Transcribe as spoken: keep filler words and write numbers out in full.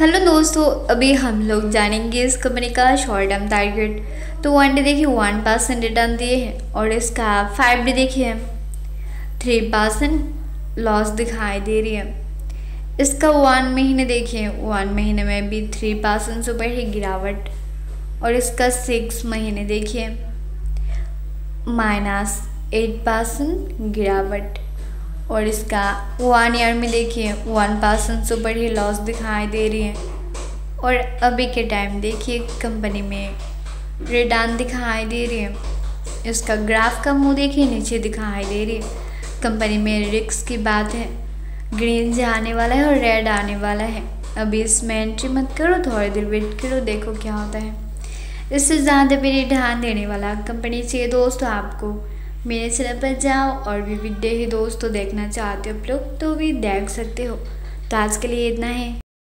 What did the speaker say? Hello दोस्तों, अभी हम लोग जानेंगे इस कंपनी का शॉर्ट टर्म टारगेट। तो वन डे देखिए वन परसेंट रिटर्न दिए हैं और इसका फाइव डे देखिए थ्री परसेंट लॉस दिखाई दे रही है। इसका वन महीने देखिए वन महीने में भी थ्री परसेंट से ऊपर ही गिरावट, और इसका सिक्स महीने देखिए माइनस एट परसेंट गिरावट, और इसका वन ईयर में देखिए वन परसेंट से ऊपर ही लॉस दिखाई दे रही है। और अभी के टाइम देखिए कंपनी में रिटर्न दिखाई दे रही है। इसका ग्राफ का मुंह देखिए नीचे दिखाई दे रही है। कंपनी में रिस्क की बात है, ग्रीन से आने वाला है और रेड आने वाला है। अभी इसमें एंट्री मत करो, थोड़ी देर वेट करो, देखो क्या होता है। इससे ज़्यादा भी रिटर्न देने वाला कंपनी चाहिए दोस्तों। आपको मेरे चैनल पर जाओ और भी वीडियो ही दोस्तों देखना चाहते हो आप लोग तो भी देख सकते हो। तो आज के लिए इतना है।